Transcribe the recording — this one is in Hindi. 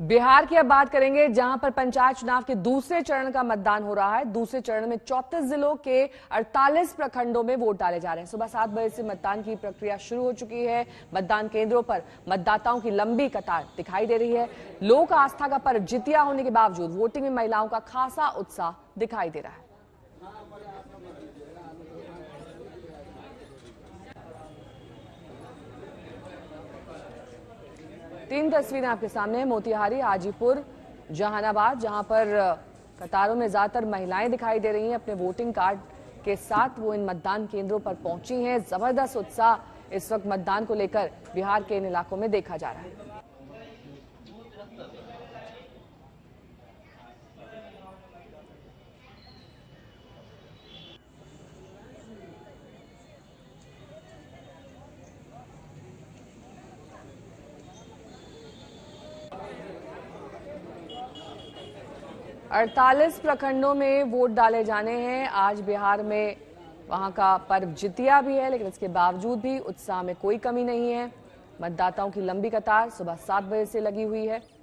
बिहार की अब बात करेंगे, जहां पर पंचायत चुनाव के दूसरे चरण का मतदान हो रहा है। दूसरे चरण में 34 जिलों के 48 प्रखंडों में वोट डाले जा रहे हैं। सुबह 7 बजे से मतदान की प्रक्रिया शुरू हो चुकी है। मतदान केंद्रों पर मतदाताओं की लंबी कतार दिखाई दे रही है। लोक आस्था का पर्व जीतिया होने के बावजूद वोटिंग में महिलाओं का खासा उत्साह दिखाई दे रहा है। तीन तस्वीरें आपके सामने हैं, मोतिहारी, आजिपुर, जहानाबाद, जहां पर कतारों में ज्यादातर महिलाएं दिखाई दे रही हैं। अपने वोटिंग कार्ड के साथ वो इन मतदान केंद्रों पर पहुंची हैं। जबरदस्त उत्साह इस वक्त मतदान को लेकर बिहार के इन इलाकों में देखा जा रहा है। अड़तालीस प्रखंडों में वोट डाले जाने हैं। आज बिहार में वहां का पर्व जीतिया भी है, लेकिन इसके बावजूद भी उत्साह में कोई कमी नहीं है। मतदाताओं की लंबी कतार सुबह 7 बजे से लगी हुई है।